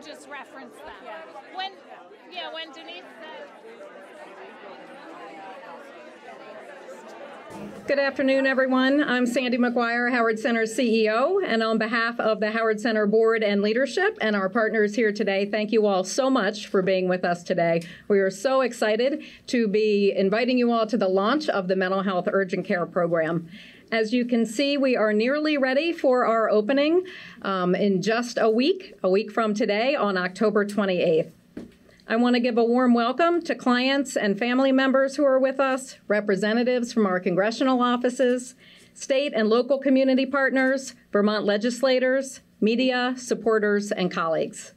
can just reference them. Yeah. When Denise says. Good afternoon, everyone. I'm Sandy McGuire, Howard Center's CEO, and on behalf of the Howard Center board and leadership and our partners here today, thank you all so much for being with us today. We are so excited to be inviting you all to the launch of the Mental Health Urgent Care Program. As you can see, we are nearly ready for our opening in just a week from today on October 28th. I want to give a warm welcome to clients and family members who are with us, representatives from our congressional offices, state and local community partners, Vermont legislators, media, supporters, and colleagues.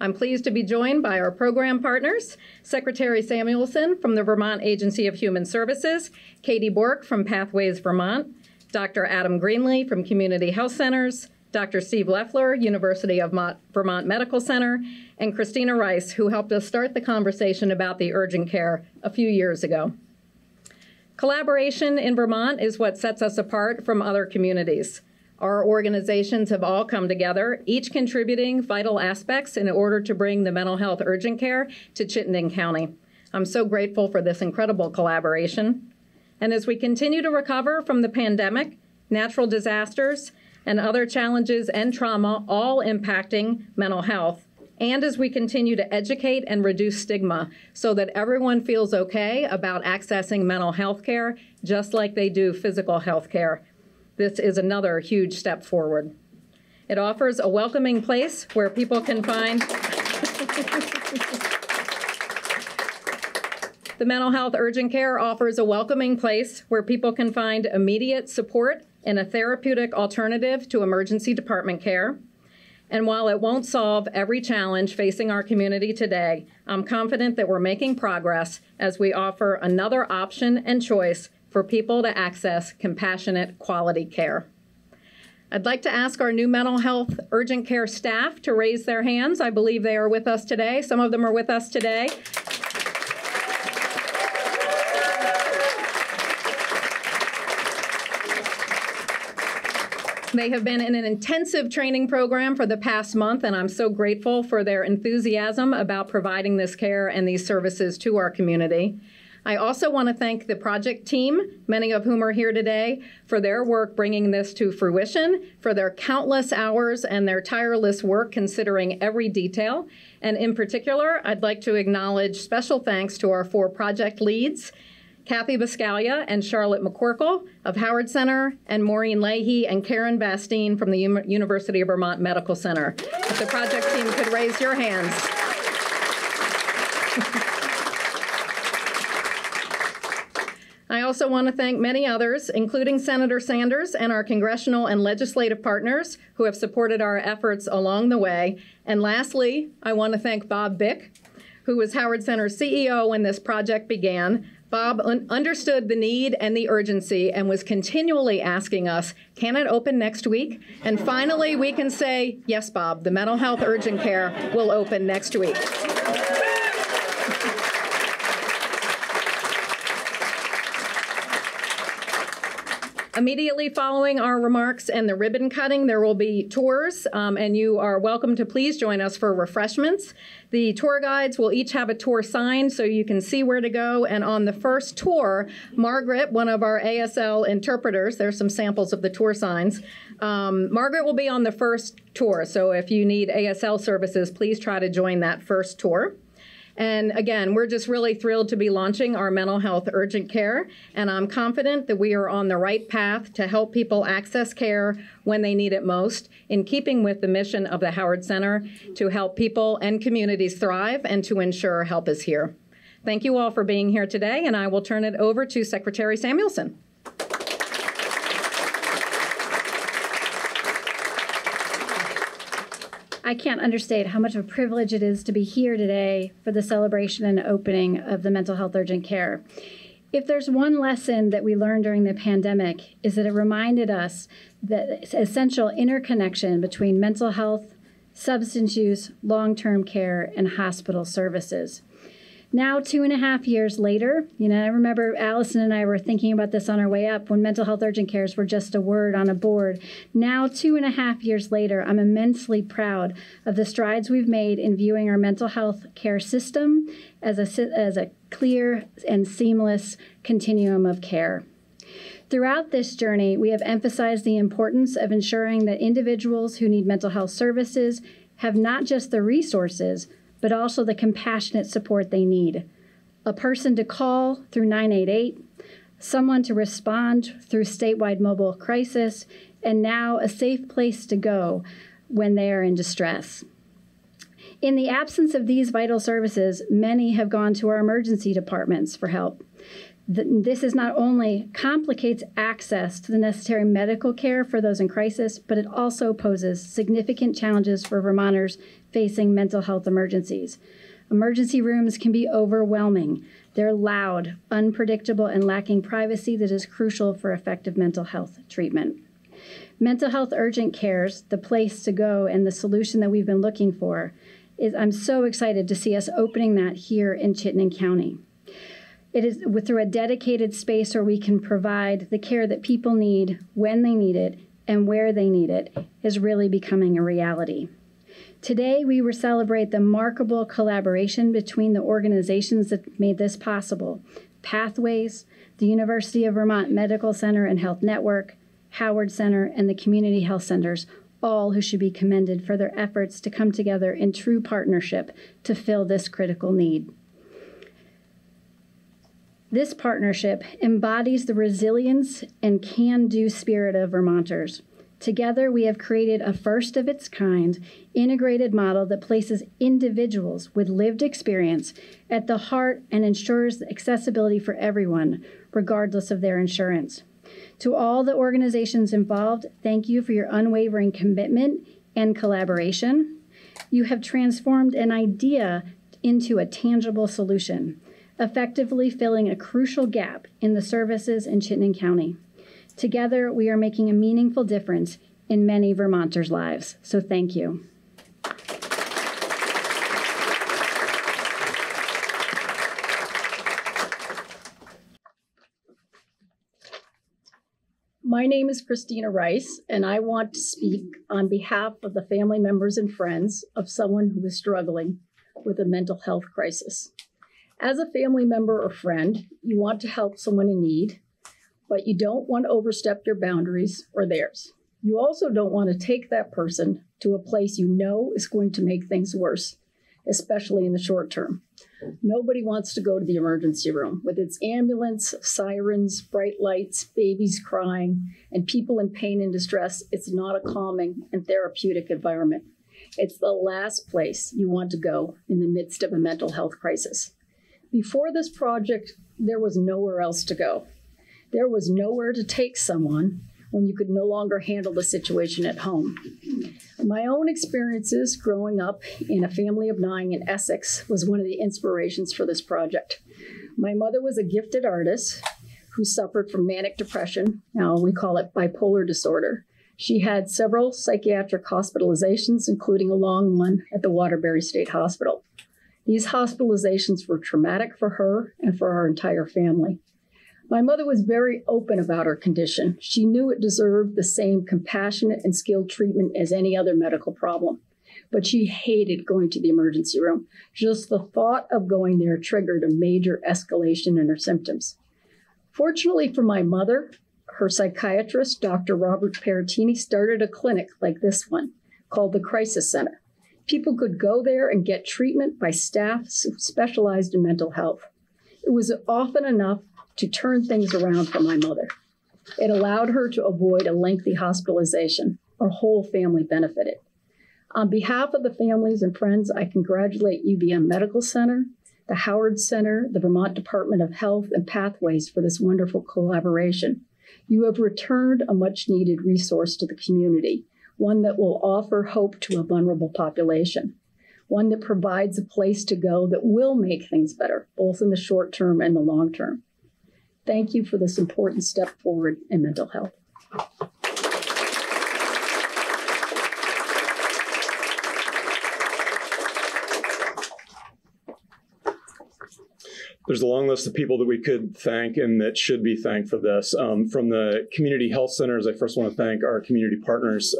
I'm pleased to be joined by our program partners, Secretary Samuelson from the Vermont Agency of Human Services, Katie Bork from Pathways Vermont, Dr. Adam Greenlee from Community Health Centers, Dr. Steve Leffler, University of Vermont Medical Center, and Christina Rice, who helped us start the conversation about the urgent care a few years ago. Collaboration in Vermont is what sets us apart from other communities. Our organizations have all come together, each contributing vital aspects in order to bring the mental health urgent care to Chittenden County. I'm so grateful for this incredible collaboration. And as we continue to recover from the pandemic, natural disasters, and other challenges and trauma, all impacting mental health, and as we continue to educate and reduce stigma so that everyone feels okay about accessing mental health care, just like they do physical health care. This is another huge step forward. It offers a welcoming place where people can find The Mental Health Urgent Care offers a welcoming place where people can find immediate support and a therapeutic alternative to emergency department care. And while it won't solve every challenge facing our community today, I'm confident that we're making progress as we offer another option and choice for people to access compassionate quality care. I'd like to ask our new mental health urgent care staff to raise their hands. I believe they are with us today. Some of them are with us today. They have been in an intensive training program for the past month, and I'm so grateful for their enthusiasm about providing this care and these services to our community. I also want to thank the project team, many of whom are here today, for their work bringing this to fruition, for their countless hours and their tireless work considering every detail. And in particular, I'd like to acknowledge special thanks to our four project leads, Cathie Buscaglia and Charlotte McCorkle of Howard Center, and Maureen Leahy and Karen Bastine from the University of Vermont Medical Center. If the project team could raise your hands. I also want to thank many others, including Senator Sanders and our congressional and legislative partners who have supported our efforts along the way. And lastly, I want to thank Bob Bick, who was Howard Center's CEO when this project began. Bob understood the need and the urgency and was continually asking us, can it open next week? And finally, we can say, yes, Bob, the mental health urgent care will open next week. Immediately following our remarks and the ribbon cutting, there will be tours, and you are welcome to please join us for refreshments. The tour guides will each have a tour sign so you can see where to go. And on the first tour, Margaret, one of our ASL interpreters, there's some samples of the tour signs. Margaret will be on the first tour. So if you need ASL services, please try to join that first tour. And again, we're just really thrilled to be launching our mental health urgent care, and I'm confident that we are on the right path to help people access care when they need it most, in keeping with the mission of the Howard Center to help people and communities thrive and to ensure help is here. Thank you all for being here today, and I will turn it over to Secretary Samuelson. I can't understate how much of a privilege it is to be here today for the celebration and opening of the Mental Health Urgent Care. If there's one lesson that we learned during the pandemic, is that it reminded us that essential interconnection between mental health, substance use, long-term care, and hospital services. Now, 2.5 years later, you know, I remember Allison and I were thinking about this on our way up when mental health urgent cares were just a word on a board. Now, 2.5 years later, I'm immensely proud of the strides we've made in viewing our mental health care system as a clear and seamless continuum of care. Throughout this journey, we have emphasized the importance of ensuring that individuals who need mental health services have not just the resources, but also the compassionate support they need. A person to call through 988, someone to respond through statewide mobile crisis, and now a safe place to go when they are in distress. In the absence of these vital services, many have gone to our emergency departments for help. This is not only complicates access to the necessary medical care for those in crisis, but it also poses significant challenges for Vermonters facing mental health emergencies. Emergency rooms can be overwhelming. They're loud, unpredictable, and lacking privacy that is crucial for effective mental health treatment. Mental health urgent cares, the place to go, and the solution that we've been looking for, is I'm so excited to see us opening that here in Chittenden County. It is through a dedicated space where we can provide the care that people need, when they need it, and where they need it, is really becoming a reality. Today, we will celebrate the remarkable collaboration between the organizations that made this possible: Pathways, the University of Vermont Medical Center and Health Network, Howard Center, and the Community Health Centers, all who should be commended for their efforts to come together in true partnership to fill this critical need. This partnership embodies the resilience and can-do spirit of Vermonters. Together, we have created a first-of-its-kind integrated model that places individuals with lived experience at the heart and ensures accessibility for everyone, regardless of their insurance. To all the organizations involved, thank you for your unwavering commitment and collaboration. You have transformed an idea into a tangible solution, effectively filling a crucial gap in the services in Chittenden County. Together, we are making a meaningful difference in many Vermonters' lives. So thank you. My name is Christina Rice, and I want to speak on behalf of the family members and friends of someone who is struggling with a mental health crisis. As a family member or friend, you want to help someone in need, but you don't want to overstep your boundaries or theirs. You also don't want to take that person to a place you know is going to make things worse, especially in the short term. Nobody wants to go to the emergency room with its ambulance, sirens, bright lights, babies crying, and people in pain and distress. It's not a calming and therapeutic environment. It's the last place you want to go in the midst of a mental health crisis. Before this project, there was nowhere else to go. There was nowhere to take someone when you could no longer handle the situation at home. My own experiences growing up in a family of 9 in Essex was one of the inspirations for this project. My mother was a gifted artist who suffered from manic depression. Now we call it bipolar disorder. She had several psychiatric hospitalizations, including a long one at the Waterbury State Hospital. These hospitalizations were traumatic for her and for our entire family. My mother was very open about her condition. She knew it deserved the same compassionate and skilled treatment as any other medical problem, but she hated going to the emergency room. Just the thought of going there triggered a major escalation in her symptoms. Fortunately for my mother, her psychiatrist, Dr. Robert Perattini, started a clinic like this one called the Crisis Center. People could go there and get treatment by staff specialized in mental health. It was often enough to turn things around for my mother. It allowed her to avoid a lengthy hospitalization. Our whole family benefited. On behalf of the families and friends, I congratulate UVM Medical Center, the Howard Center, the Vermont Department of Health, and Pathways for this wonderful collaboration. You have returned a much-needed resource to the community, one that will offer hope to a vulnerable population, one that provides a place to go that will make things better, both in the short term and the long term. Thank you for this important step forward in mental health. There's a long list of people that we could thank and that should be thanked for this. From the community health centers, I first want to thank our community partners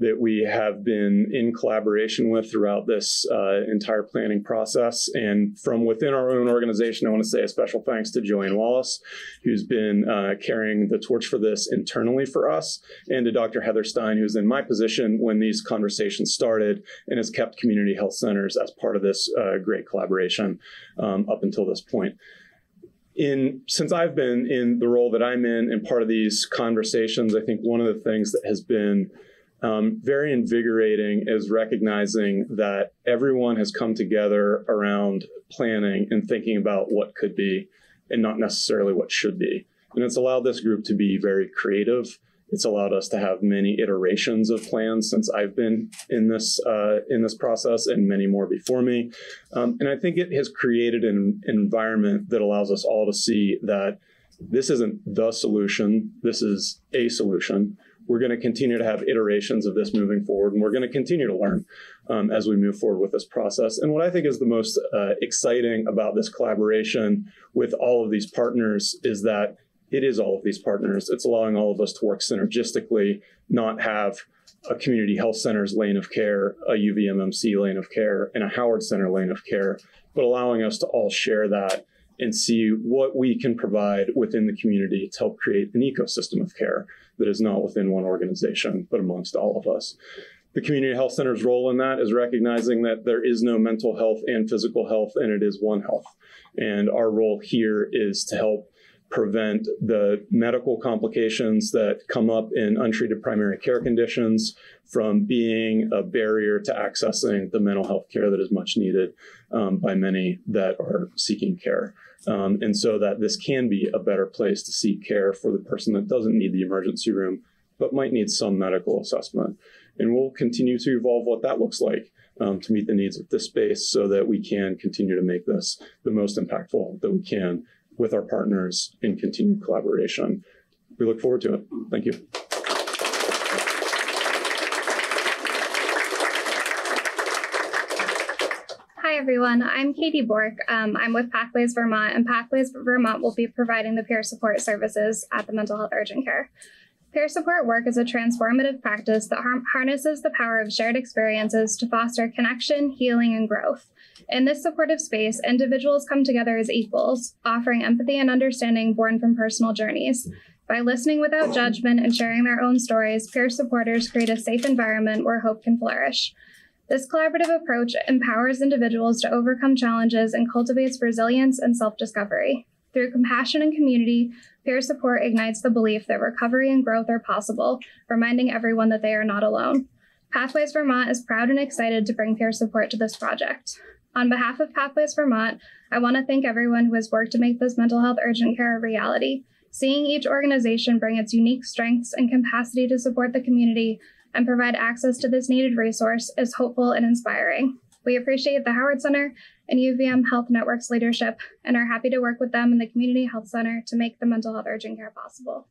that we have been in collaboration with throughout this entire planning process. And from within our own organization, I want to say a special thanks to Joanne Wallace, who's been carrying the torch for this internally for us, and to Dr. Heather Stein, who's in my position when these conversations started and has kept community health centers as part of this great collaboration up until this point. Since I've been in the role that I'm in and part of these conversations, I think one of the things that has been very invigorating is recognizing that everyone has come together around planning and thinking about what could be and not necessarily what should be. And it's allowed this group to be very creative. It's allowed us to have many iterations of plans since I've been in this process, and many more before me. And I think it has created an environment that allows us all to see that this isn't the solution, this is a solution. We're going to continue to have iterations of this moving forward, and we're going to continue to learn as we move forward with this process. And what I think is the most exciting about this collaboration with all of these partners is that it is all of these partners. It's allowing all of us to work synergistically, not have a community health center's lane of care, a UVMMC lane of care, and a Howard Center lane of care, but allowing us to all share that and see what we can provide within the community to help create an ecosystem of care that is not within one organization, but amongst all of us. The community health center's role in that is recognizing that there is no mental health and physical health, and it is one health. And our role here is to help prevent the medical complications that come up in untreated primary care conditions from being a barrier to accessing the mental health care that is much needed by many that are seeking care. And so that this can be a better place to seek care for the person that doesn't need the emergency room, but might need some medical assessment. And we'll continue to evolve what that looks like to meet the needs of this space so that we can continue to make this the most impactful that we can with our partners in continued collaboration. We look forward to it. Thank you. Hi everyone, I'm Katie Bork. I'm with Pathways Vermont, and Pathways Vermont will be providing the peer support services at the mental health urgent care. Peer support work is a transformative practice that harnesses the power of shared experiences to foster connection, healing, and growth. In this supportive space, individuals come together as equals, offering empathy and understanding born from personal journeys. By listening without judgment and sharing their own stories, peer supporters create a safe environment where hope can flourish. This collaborative approach empowers individuals to overcome challenges and cultivates resilience and self-discovery. Through compassion and community, peer support ignites the belief that recovery and growth are possible, reminding everyone that they are not alone. Pathways Vermont is proud and excited to bring peer support to this project. On behalf of Pathways Vermont, I want to thank everyone who has worked to make this mental health urgent care a reality. Seeing each organization bring its unique strengths and capacity to support the community and provide access to this needed resource is hopeful and inspiring. We appreciate the Howard Center and UVM Health Network's leadership and are happy to work with them and the Community Health Center to make the mental health urgent care possible.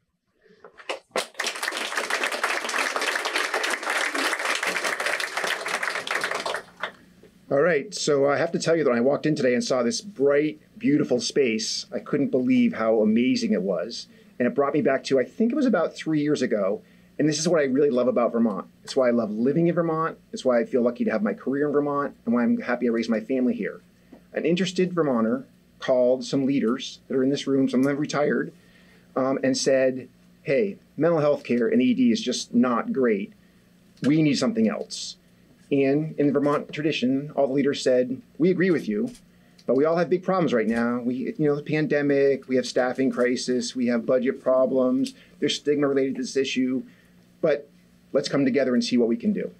All right, so I have to tell you that when I walked in today and saw this bright, beautiful space, I couldn't believe how amazing it was. And it brought me back to, I think it was about 3 years ago. And this is what I really love about Vermont. It's why I love living in Vermont. It's why I feel lucky to have my career in Vermont, and why I'm happy I raised my family here. An interested Vermonter called some leaders that are in this room, some of them retired, and said, hey, mental health care and ED is just not great. We need something else. And in the Vermont tradition, all the leaders said, we agree with you, but we all have big problems right now. The pandemic, we have staffing crisis, we have budget problems, there's stigma related to this issue. But let's come together and see what we can do.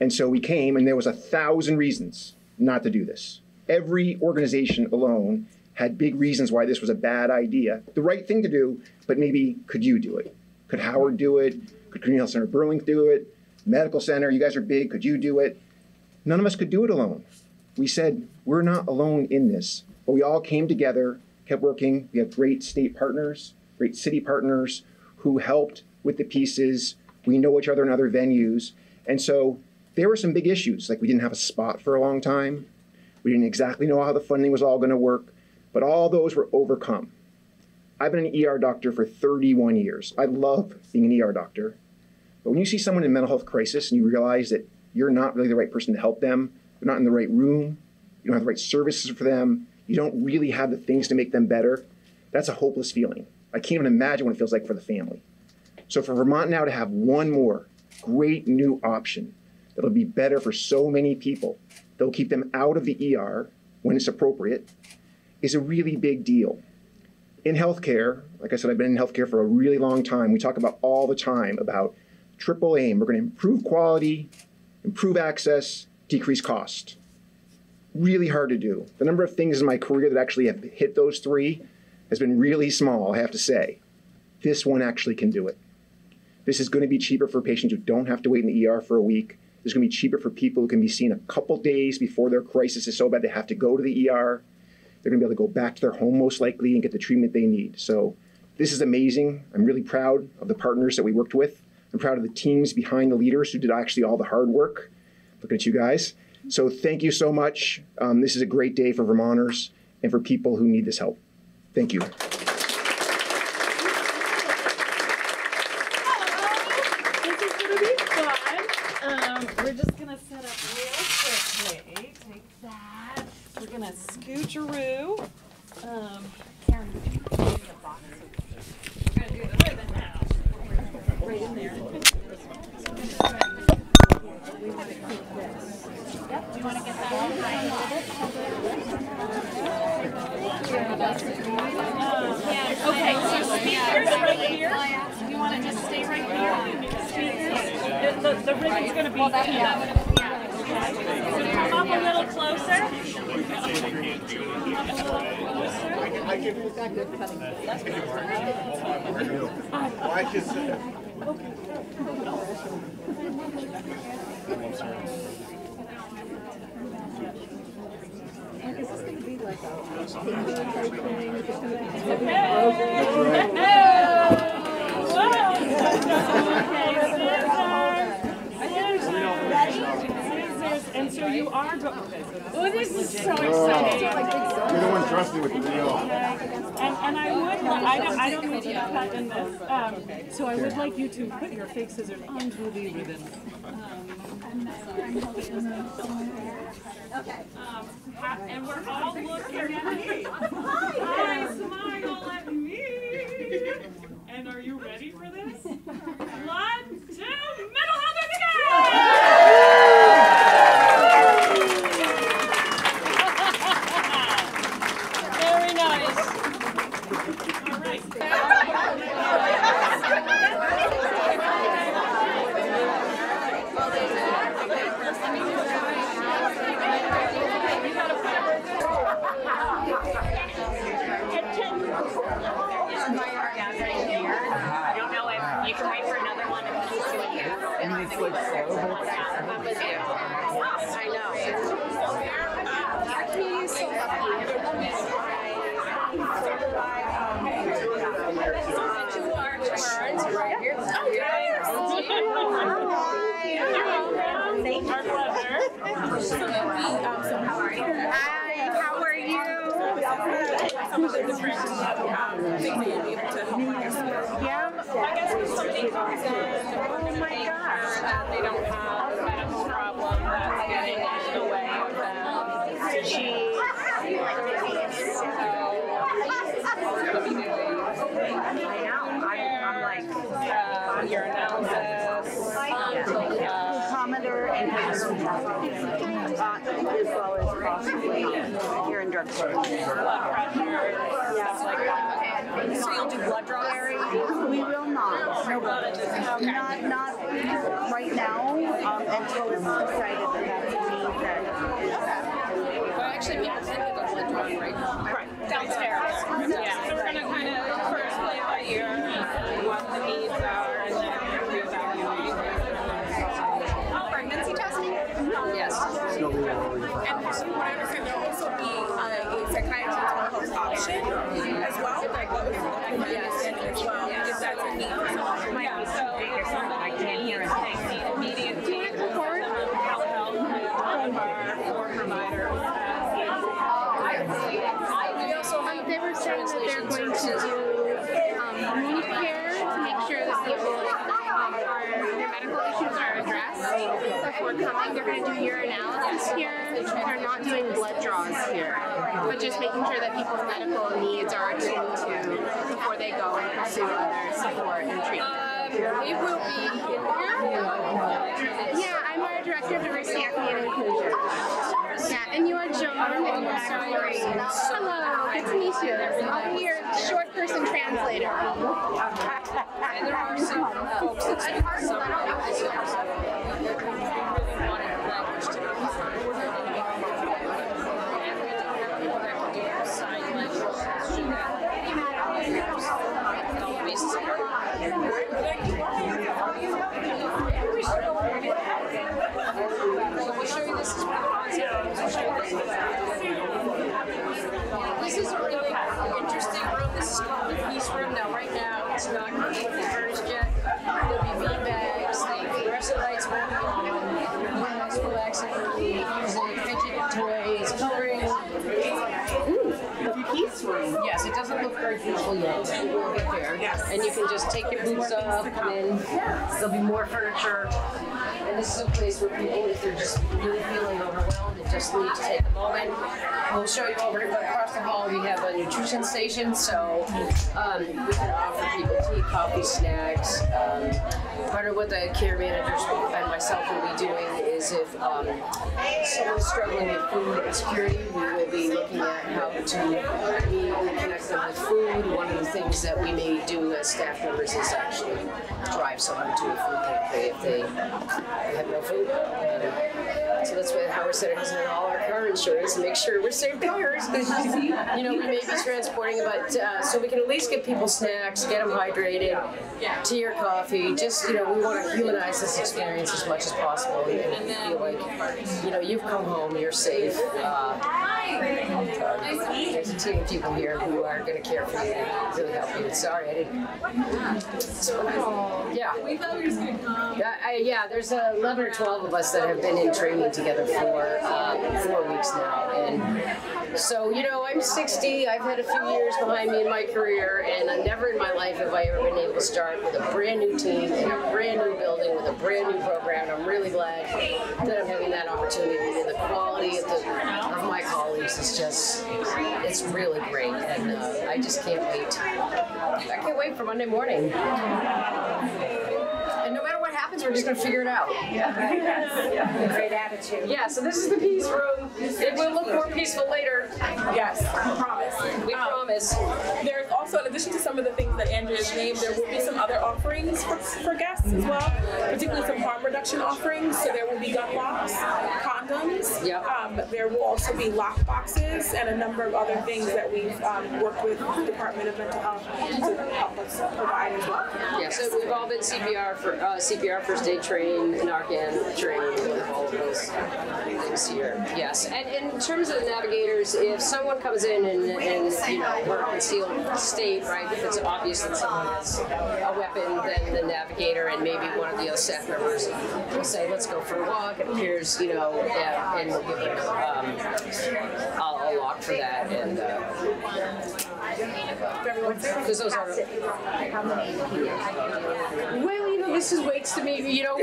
And so we came, and there was 1,000 reasons not to do this. Every organization alone had big reasons why this was a bad idea, the right thing to do, but maybe could you do it? Could Howard do it? Could Community Health Center Burlington do it? Medical Center, you guys are big, could you do it? None of us could do it alone. We said, we're not alone in this, but we all came together, kept working. We have great state partners, great city partners who helped with the pieces. We know each other in other venues. And so there were some big issues, like we didn't have a spot for a long time. We didn't exactly know how the funding was all going to work. But all those were overcome. I've been an ER doctor for 31 years. I love being an ER doctor. But when you see someone in mental health crisis and you realize that you're not really the right person to help them, they're not in the right room, you don't have the right services for them, you don't really have the things to make them better, that's a hopeless feeling. I can't even imagine what it feels like for the family. So for Vermont now to have one more great new option that'll be better for so many people, that'll keep them out of the ER when it's appropriate, is a really big deal. In healthcare, like I said, I've been in healthcare for a really long time. We talk about all the time about triple aim. We're going to improve quality, improve access, decrease cost. Really hard to do. The number of things in my career that actually have hit those three has been really small, I have to say. This one actually can do it. This is going to be cheaper for patients who don't have to wait in the ER for a week. This is going to be cheaper for people who can be seen a couple days before their crisis is so bad they have to go to the ER. They're going to be able to go back to their home most likely and get the treatment they need. So this is amazing. I'm really proud of the partners that we worked with. I'm proud of the teams behind the leaders who did actually all the hard work. Look at you guys. So thank you so much. This is a great day for Vermonters and for people who need this help. Thank you. And we're all looking at me. Hi, smile at me. And are you ready for this? 1, 2, mental health is again! Very nice. All right. I don't know if you can wait for another one and keep doing it. I mean, it's like so I know. Oh my gosh. That they don't have a medical problem that's getting in the way of them. I'm like, your analysis, Commodore, and as well as possibly here in drugstores. Blood pressure, stuff like that. So you'll do blood draw area? We will not. No blood. Not right now until it's decided that that's a need that is. Well, actually, we have to do the blood draw right now. Right. Downstairs. Yeah. So we're going to kind of first play by ear and what the needs are and then reevaluate. Pregnancy testing? Yes. And from what I understand, there will also be a psychiatrist option as well. Like what was the as well? If that's a need for someone might be something or something I can't hear. Immediate need for telehealth and one bar for providers. I'm going to do community care to make sure that people their medical issues are addressed before coming. They're going to do urinalysis here. They're not doing blood draws here, but just making sure that people's medical needs are attended to before they go and pursue other support and treatment. We will be in here. Yeah, I'm our Director of Diversity, Equity, and Inclusion. Yeah, and you are Joan, and you're sorry. Hello, good to meet you. I'm your short person translator. And there are some folks that speak some languages that really wanted the language to be defined. And we don't have people that can do sign language. It's true that no basis of work. This is a really interesting room. This is called the Peace Room. Now, right now, it's not completely furnished yet. There'll be beanbags, the fluorescent lights won't be on, relax, will be using fidget toys, coloring. The Peace Room. Yes, it doesn't look very beautiful yet. We'll get there. Yes. And you can just take your boots off, come in. There'll be more furniture. And this is a place where people, if they're just really feeling overwhelmed, they just need to take a moment. We'll show you over across the hall. We have a nutrition station, so we can offer people tea, coffee, snacks. Part of what the care managers and myself will be doing is if someone's struggling with food insecurity, we will be looking at how to connect them with food. One of the things that we may do as staff members is actually drive someone to a food pantry if they have no food. So that's why Howard Center has all our car insurance to make sure we're safe cars, because you know, we may be transporting, but so we can at least get people snacks, get them hydrated, tea or coffee. Just, you know, we want to humanize this experience as much as possible and feel like, you know, you've come home, you're safe. There's a team of people here who are going to care for you and really help you. Sorry, I didn't. So, yeah. We thought we were just going to come. Yeah, there's 11 or 12 of us that have been in training together for 4 weeks now. And so, you know, I'm 60. I've had a few years behind me in my career, and never in my life have I ever been able to start with a brand new team in a brand new building with a brand new program. And I'm really glad that I'm having that opportunity. And the quality of my colleagues is just, it's really great. And I just can't wait. I can't wait for Monday morning. And no matter what happens, we're just going to figure it out. Yeah. Great attitude. Yeah, so this is the Peace Room. It will look more peaceful later. Yes, I promise. We promise. There's also, in addition to some of the things that Andrea's named, there will be some other offerings for guests as well, particularly some harm reduction offerings. So there will be gun locks, condoms. Yep. There will also be lock boxes and a number of other things that we've worked with the Department of Mental Health to help us provide as well. Yeah, so we've all been CPR for CPR first aid trained, Narcan trained, all of those things here. Yes, and in terms of the navigators, if someone comes in and you know, we're in a concealed state, right? If it's obvious that someone has a weapon, then the navigator and maybe one of the other staff members will say, "Let's go for a walk." It appears, you know, and we'll give them a lock for that. And because those are well, you know, this is waits to me, you know. I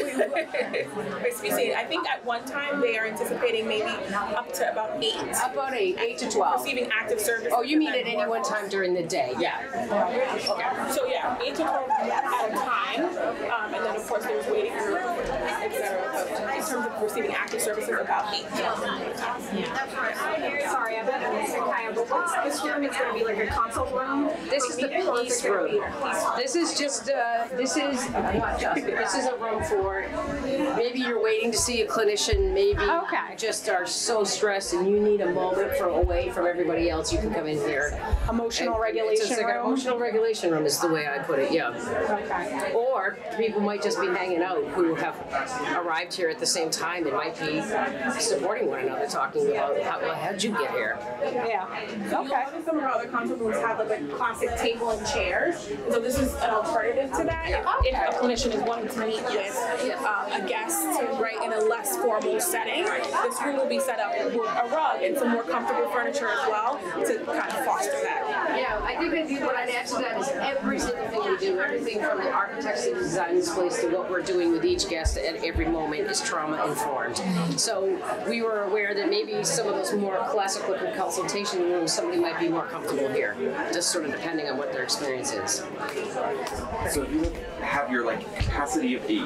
think at one time they are anticipating maybe up to about eight to 12 receiving active service. Oh, you mean at any one time during the day? Yeah. Okay. So yeah, 8 to 12 at a time, and then of course there's waiting room, etc. In terms of receiving active services, about 8. Yeah. Sorry, I'm not going to say Kaya, but what's this room? It's going to be like a consult room. This is the Peace Room. This is just this is a room for maybe you're waiting to see a clinician, maybe you just are so stressed and you need a moment from away from everybody else. You can come in here. Emotional regulation. It's like an emotional regulation room is the way I put it. Yeah. Okay. Or people might just be hanging out who have arrived here at the same same time, it might be supporting one another, talking about how'd you get here. Yeah. Okay. A lot of some of our other conference rooms have like a classic table and chairs, so this is an alternative to that. Yeah. If a clinician is wanting to meet with a guest, right, in a less formal setting, this room will be set up with a rug and some more comfortable furniture as well to kind of foster that. Yeah, I think what I'd add to that is every single thing we do, everything from the architects that design this place to what we're doing with each guest at every moment is trauma informed. So we were aware that maybe some of those more classic looking consultation rooms, somebody might be more comfortable here, just sort of depending on what their experience is. So you have your like capacity of 8,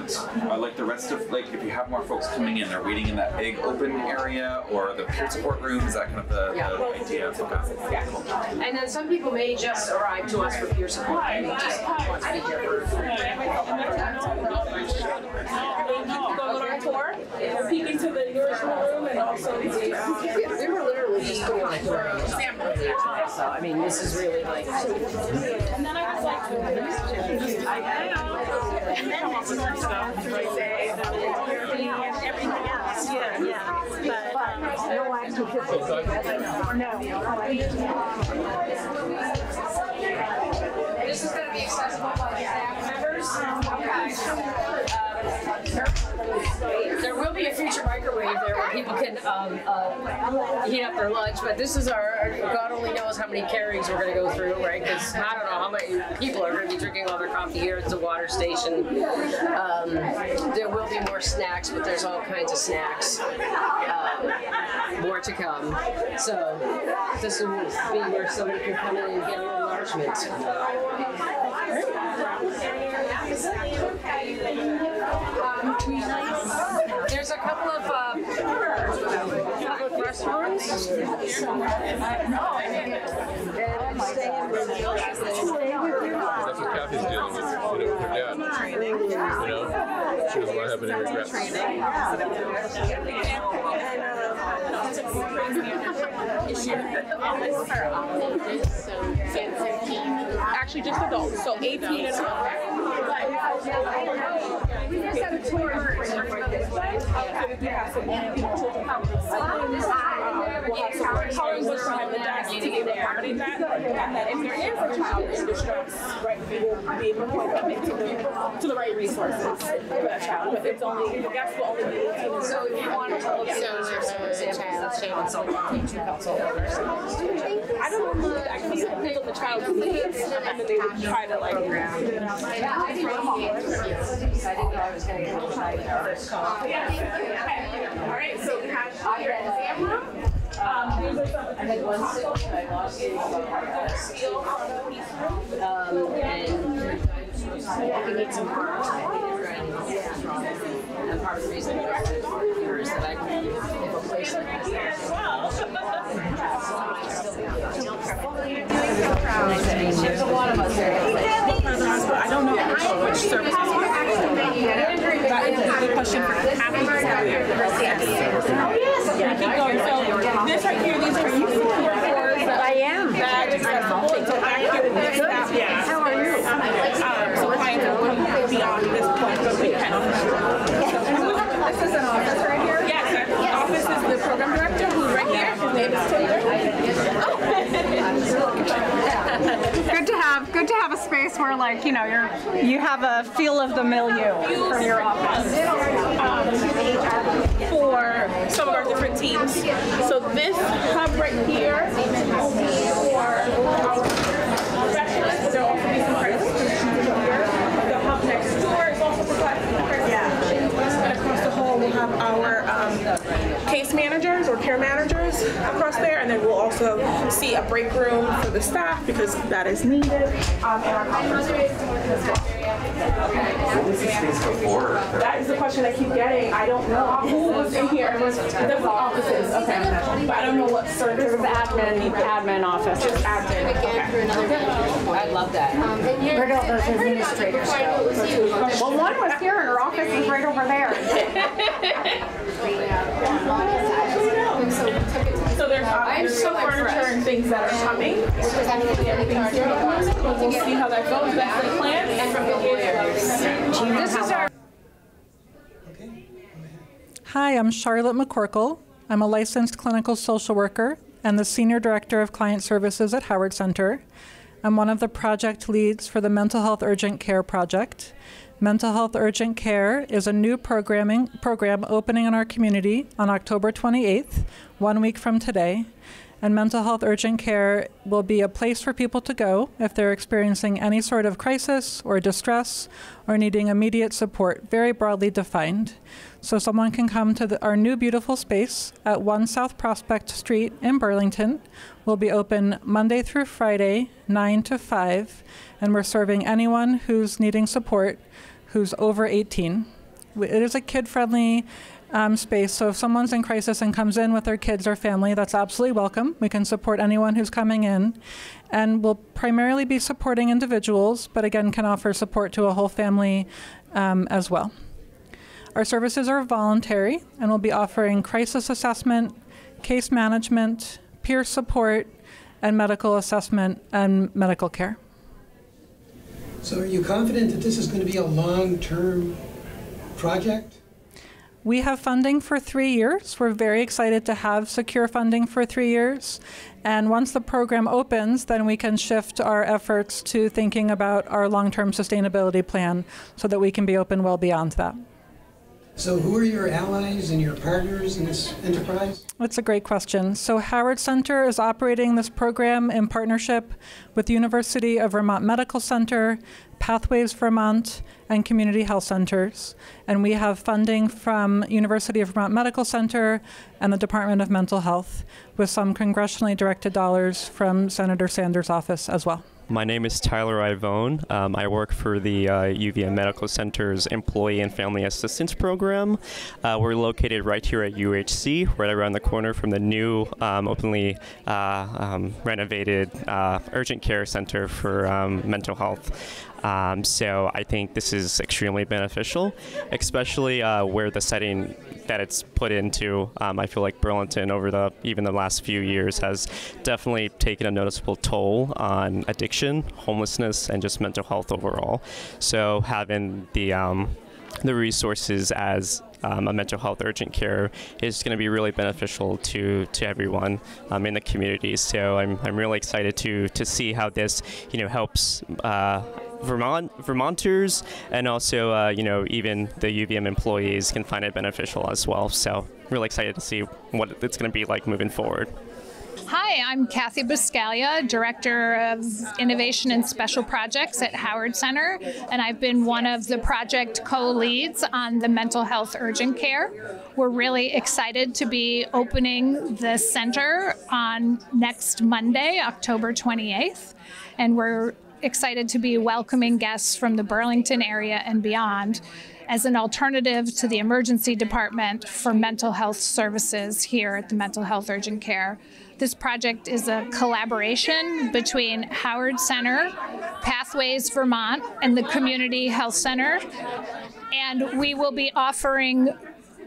like the rest of, like if you have more folks coming in, they're waiting in that big open area or the peer support room, is that kind of the idea? Yeah. And then some people may just arrive to us for peer support and they just want to be here for peeking to the original room and also we were literally just doing like so I mean this is really like and then I was like this is going to be accessible by staff members. There will be a future microwave there where people can heat up their lunch, but this is our, God only knows how many carries we're going to go through, right? Because I don't know how many people are going to be drinking all their coffee here at the water station. There will be more snacks, but there's all kinds of snacks. More to come. So this will be where somebody can come in and get an enlargement. There's a couple of restaurants. That's what Kathy's dealing with, her dad. You know, she doesn't want to have any regrets. Actually, just adults. So 18 and we just have a tour to the right resources for that child. But it's only the guest will only be 18. So if you want to look at the child, I don't know. I can pick up the child's needs, and then they would try to like. I didn't know I was going to get a first call. Yeah. Okay. All right. So we have your exam room. I had one sip and I lost it. And we need some parts. I think it's grinding all the wrong. And part of the reason I was working here is that I can give a place like this. There's a lot of us there. I don't know which services. That is a good question for Kathy. This right here, these are you for I am. How are you? So I wouldn't beyond this point, but we can. This is an office right here? Yes, office is the program director who's right here. His name is Taylor. Good to have a space where, like, you know, you have a feel of the milieu from your office for some of our different teams. So this hub right here will be for our specialists. There will also be some practitioners here. The hub next door is also for practitioners. And across the hall, we have our case managers or care managers across there, and then we'll also see a break room for the staff because that is needed. What was the space before? That is the question I keep getting. I don't know who was in here. It was the offices. Okay. But I don't know what service. It was admin office. Just admin. Okay. I love that. Where do those administrators go? Well, one was here and her office is right over there. So there's some furniture and things that are coming. We'll see how that goes. That's the plan. And from the here. This is our. Hi, I'm Charlotte McCorkle. I'm a licensed clinical social worker and the Senior Director of Client Services at Howard Center. I'm one of the project leads for the Mental Health Urgent Care Project. Mental Health Urgent Care is a new program opening in our community on October 28th, 1 week from today. And Mental Health Urgent Care will be a place for people to go if they're experiencing any sort of crisis or distress or needing immediate support, very broadly defined. So someone can come to our new beautiful space at 1 South Prospect Street in Burlington. We'll be open Monday through Friday, 9 to 5, and we're serving anyone who's needing support who's over 18. It is a kid-friendly space, so if someone's in crisis and comes in with their kids or family, that's absolutely welcome. We can support anyone who's coming in, and we'll primarily be supporting individuals, but again can offer support to a whole family as well. Our services are voluntary, and we'll be offering crisis assessment, case management, peer support, and medical assessment and medical care. So are you confident that this is going to be a long-term project? We have funding for 3 years. We're very excited to have secure funding for 3 years. And once the program opens, then we can shift our efforts to thinking about our long-term sustainability plan so that we can be open well beyond that. So who are your allies and your partners in this enterprise? That's a great question. So Howard Center is operating this program in partnership with the University of Vermont Medical Center, Pathways Vermont, and Community Health Centers. And we have funding from University of Vermont Medical Center and the Department of Mental Health, with some congressionally directed dollars from Senator Sanders' office as well. My name is Tyler Ivone. I work for the UVM Medical Center's Employee and Family Assistance Program. We're located right here at UHC, right around the corner from the new openly renovated urgent care center for mental health. So I think this is extremely beneficial, especially where the setting that it's put into. I feel like Burlington over even the last few years has definitely taken a noticeable toll on addiction, homelessness, and just mental health overall. So having the resources as a mental health urgent care is going to be really beneficial to everyone in the community. So I'm really excited to see how this helps Vermonters, and also even the UVM employees can find it beneficial as well. So really excited to see what it's going to be like moving forward. Hi, I'm Cathie Buscaglia, Director of Innovation and Special Projects at Howard Center, and I've been one of the project co-leads on the mental health urgent care. We're really excited to be opening the center on next Monday, October 28th, and we're excited to be welcoming guests from the Burlington area and beyond as an alternative to the emergency department for mental health services here at the Mental Health Urgent Care. This project is a collaboration between Howard Center, Pathways Vermont, and the Community Health Center, and we will be offering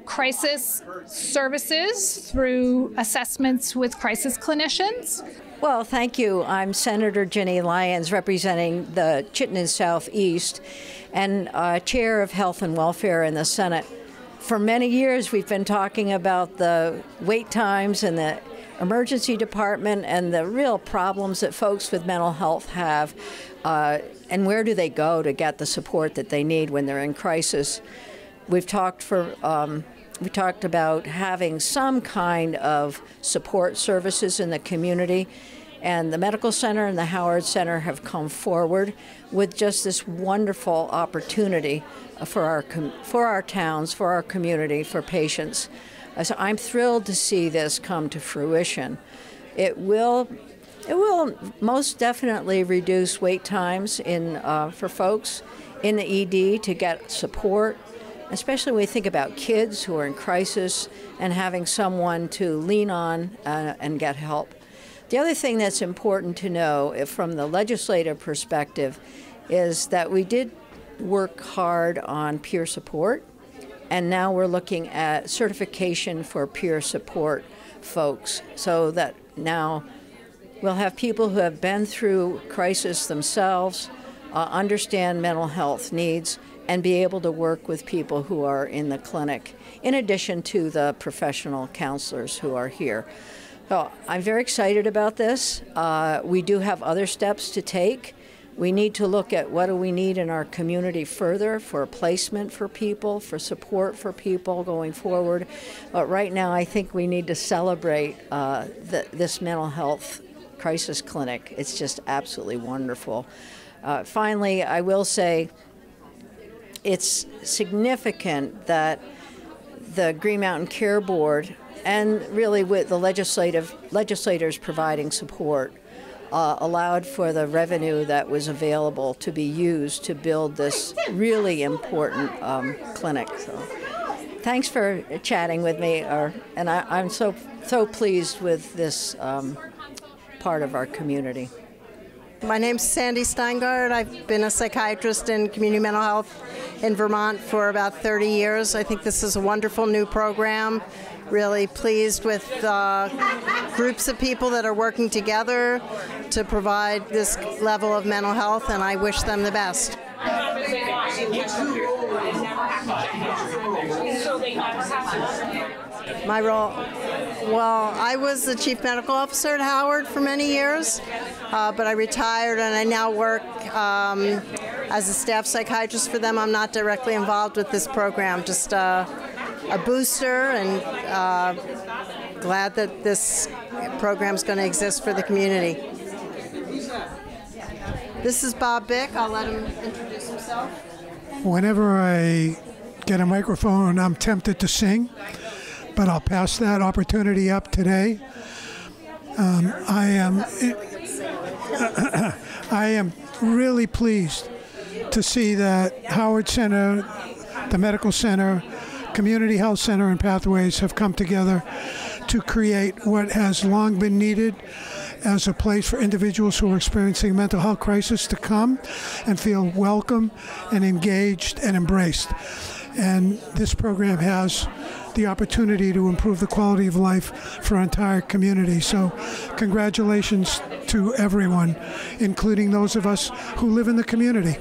crisis services through assessments with crisis clinicians. Well, thank you. I'm Senator Jenny Lyons, representing the Chittenden Southeast and Chair of Health and Welfare in the Senate. For many years, we've been talking about the wait times in the emergency department and the real problems that folks with mental health have, and where do they go to get the support that they need when they're in crisis. We've talked for we talked about having some kind of support services in the community, and the Medical Center and the Howard Center have come forward with just this wonderful opportunity for our towns, for our community, for patients. So I'm thrilled to see this come to fruition. It will most definitely reduce wait times for folks in the ED to get support, especially when we think about kids who are in crisis and having someone to lean on and get help. The other thing that's important to know from the legislative perspective is that we did work hard on peer support, and now we're looking at certification for peer support folks, so that now we'll have people who have been through crisis themselves, understand mental health needs, and be able to work with people who are in the clinic, in addition to the professional counselors who are here. So I'm very excited about this. We do have other steps to take. We need to look at what do we need in our community further for placement for people, for support for people going forward. But right now, I think we need to celebrate this mental health crisis clinic. It's just absolutely wonderful. Finally, I will say it's significant that the Green Mountain Care Board, and really with the legislators providing support, allowed for the revenue that was available to be used to build this really important clinic. So, thanks for chatting with me, and I'm so pleased with this part of our community. My name's Sandy Steingard. I've been a psychiatrist in community mental health in Vermont for about 30 years. I think this is a wonderful new program. Really pleased with groups of people that are working together to provide this level of mental health, and I wish them the best. My role? Well, I was the chief medical officer at Howard for many years, but I retired and I now work as a staff psychiatrist for them. I'm not directly involved with this program, just a booster, and glad that this program is going to exist for the community. This is Bob Bick. I'll let him introduce himself. Whenever I get a microphone, I'm tempted to sing, but I'll pass that opportunity up today. I am really pleased to see that Howard Center, the Medical Center, Community Health Center, and Pathways have come together to create what has long been needed as a place for individuals who are experiencing mental health crisis to come and feel welcome and engaged and embraced. And this program has the opportunity to improve the quality of life for our entire community. So congratulations to everyone, including those of us who live in the community.